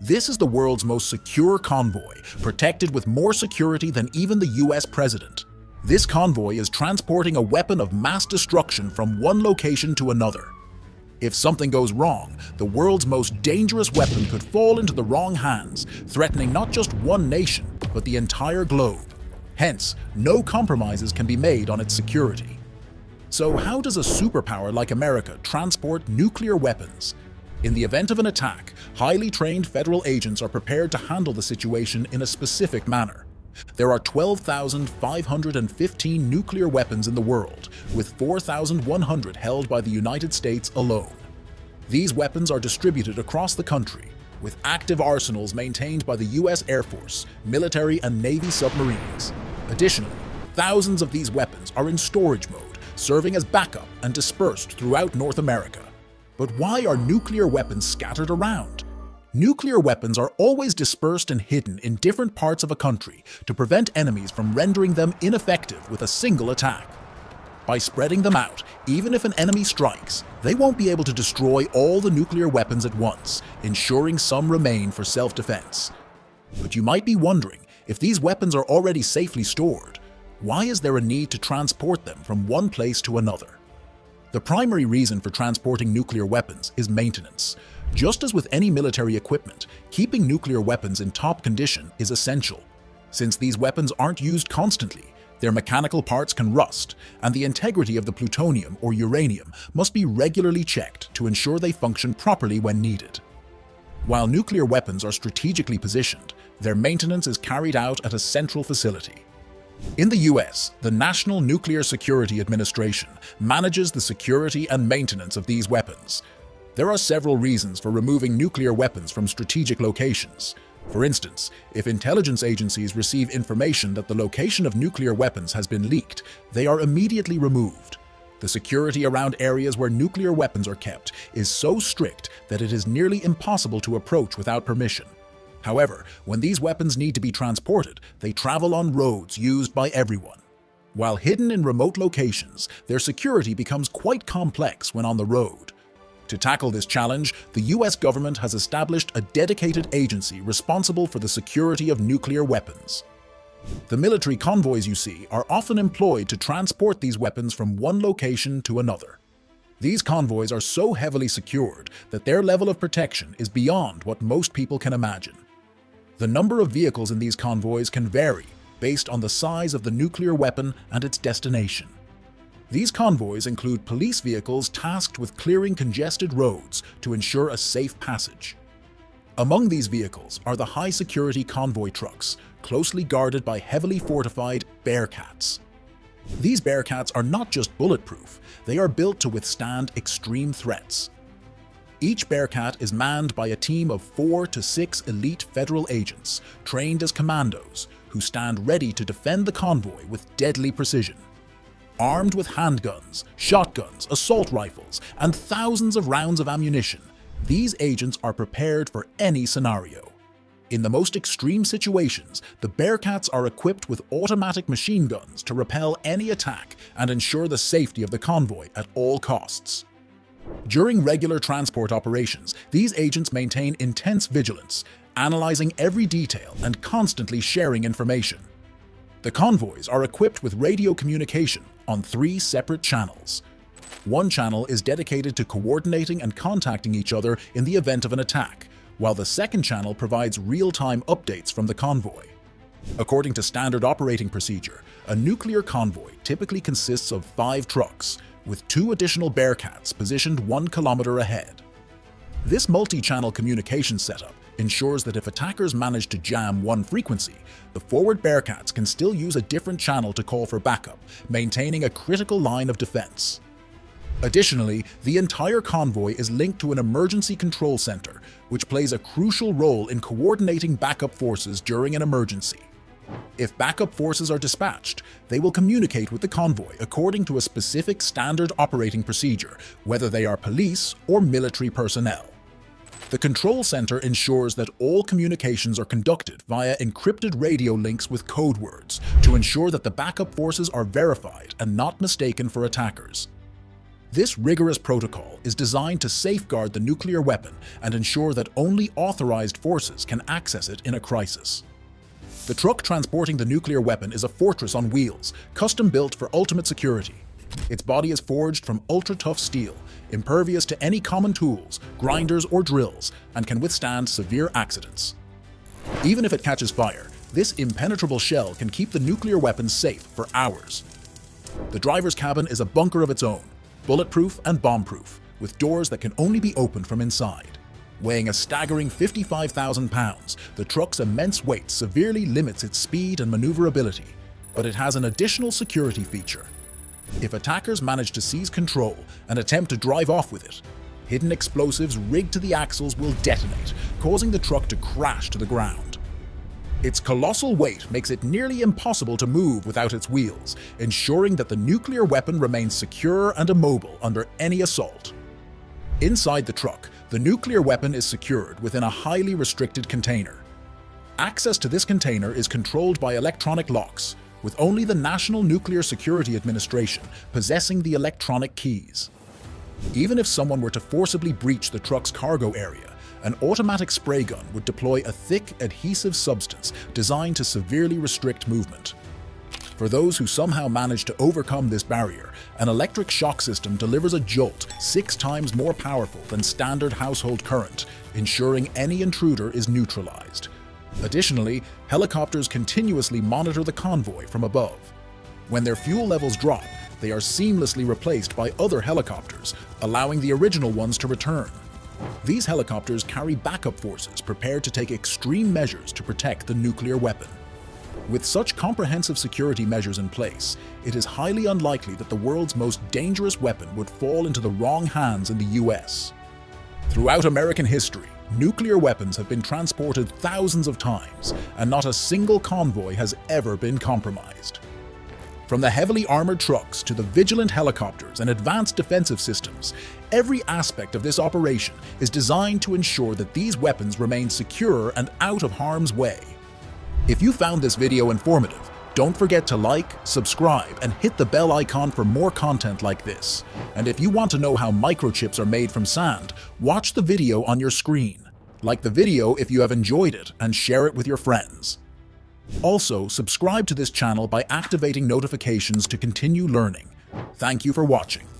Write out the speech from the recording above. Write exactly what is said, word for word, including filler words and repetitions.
This is the world's most secure convoy, protected with more security than even the U S president. This convoy is transporting a weapon of mass destruction from one location to another. If something goes wrong, the world's most dangerous weapon could fall into the wrong hands, threatening not just one nation, but the entire globe. Hence, no compromises can be made on its security. So how does a superpower like America transport nuclear weapons? In the event of an attack, highly trained federal agents are prepared to handle the situation in a specific manner. There are twelve thousand five hundred fifteen nuclear weapons in the world, with four thousand one hundred held by the United States alone. These weapons are distributed across the country, with active arsenals maintained by the U S Air Force, military and Navy submarines. Additionally, thousands of these weapons are in storage mode, serving as backup and dispersed throughout North America. But why are nuclear weapons scattered around? Nuclear weapons are always dispersed and hidden in different parts of a country to prevent enemies from rendering them ineffective with a single attack. By spreading them out, even if an enemy strikes, they won't be able to destroy all the nuclear weapons at once, ensuring some remain for self-defense. But you might be wondering, if these weapons are already safely stored, why is there a need to transport them from one place to another? The primary reason for transporting nuclear weapons is maintenance. Just as with any military equipment, keeping nuclear weapons in top condition is essential. Since these weapons aren't used constantly, their mechanical parts can rust, and the integrity of the plutonium or uranium must be regularly checked to ensure they function properly when needed. While nuclear weapons are strategically positioned, their maintenance is carried out at a central facility. In the U S, the National Nuclear Security Administration manages the security and maintenance of these weapons. There are several reasons for removing nuclear weapons from strategic locations. For instance, if intelligence agencies receive information that the location of nuclear weapons has been leaked, they are immediately removed. The security around areas where nuclear weapons are kept is so strict that it is nearly impossible to approach without permission. However, when these weapons need to be transported, they travel on roads used by everyone. While hidden in remote locations, their security becomes quite complex when on the road. To tackle this challenge, the U S government has established a dedicated agency responsible for the security of nuclear weapons. The military convoys you see are often employed to transport these weapons from one location to another. These convoys are so heavily secured that their level of protection is beyond what most people can imagine. The number of vehicles in these convoys can vary based on the size of the nuclear weapon and its destination. These convoys include police vehicles tasked with clearing congested roads to ensure a safe passage. Among these vehicles are the high-security convoy trucks, closely guarded by heavily fortified Bearcats. These Bearcats are not just bulletproof, they are built to withstand extreme threats. Each Bearcat is manned by a team of four to six elite federal agents, trained as commandos, who stand ready to defend the convoy with deadly precision. Armed with handguns, shotguns, assault rifles, and thousands of rounds of ammunition, these agents are prepared for any scenario. In the most extreme situations, the Bearcats are equipped with automatic machine guns to repel any attack and ensure the safety of the convoy at all costs. During regular transport operations, these agents maintain intense vigilance, analyzing every detail and constantly sharing information. The convoys are equipped with radio communication on three separate channels. One channel is dedicated to coordinating and contacting each other in the event of an attack, while the second channel provides real-time updates from the convoy. According to standard operating procedure, a nuclear convoy typically consists of five trucks, with two additional Bearcats positioned one kilometer ahead. This multi-channel communication setup ensures that if attackers manage to jam one frequency, the forward Bearcats can still use a different channel to call for backup, maintaining a critical line of defense. Additionally, the entire convoy is linked to an emergency control center, which plays a crucial role in coordinating backup forces during an emergency. If backup forces are dispatched, they will communicate with the convoy according to a specific standard operating procedure, whether they are police or military personnel. The control center ensures that all communications are conducted via encrypted radio links with code words to ensure that the backup forces are verified and not mistaken for attackers. This rigorous protocol is designed to safeguard the nuclear weapon and ensure that only authorized forces can access it in a crisis. The truck transporting the nuclear weapon is a fortress on wheels, custom-built for ultimate security. Its body is forged from ultra-tough steel, impervious to any common tools, grinders or drills, and can withstand severe accidents. Even if it catches fire, this impenetrable shell can keep the nuclear weapon safe for hours. The driver's cabin is a bunker of its own, bulletproof and bombproof, with doors that can only be opened from inside. Weighing a staggering fifty-five thousand pounds, the truck's immense weight severely limits its speed and maneuverability, but it has an additional security feature. If attackers manage to seize control and attempt to drive off with it, hidden explosives rigged to the axles will detonate, causing the truck to crash to the ground. Its colossal weight makes it nearly impossible to move without its wheels, ensuring that the nuclear weapon remains secure and immobile under any assault. Inside the truck, the nuclear weapon is secured within a highly restricted container. Access to this container is controlled by electronic locks, with only the National Nuclear Security Administration possessing the electronic keys. Even if someone were to forcibly breach the truck's cargo area, an automatic spray gun would deploy a thick, adhesive substance designed to severely restrict movement. For those who somehow manage to overcome this barrier, an electric shock system delivers a jolt six times more powerful than standard household current, ensuring any intruder is neutralized. Additionally, helicopters continuously monitor the convoy from above. When their fuel levels drop, they are seamlessly replaced by other helicopters, allowing the original ones to return. These helicopters carry backup forces prepared to take extreme measures to protect the nuclear weapon. With such comprehensive security measures in place, it is highly unlikely that the world's most dangerous weapon would fall into the wrong hands in the U S Throughout American history, nuclear weapons have been transported thousands of times, and not a single convoy has ever been compromised. From the heavily armored trucks to the vigilant helicopters and advanced defensive systems, every aspect of this operation is designed to ensure that these weapons remain secure and out of harm's way. If you found this video informative, don't forget to like, subscribe, and hit the bell icon for more content like this. And if you want to know how microchips are made from sand, watch the video on your screen. Like the video if you have enjoyed it and share it with your friends. Also, subscribe to this channel by activating notifications to continue learning. Thank you for watching.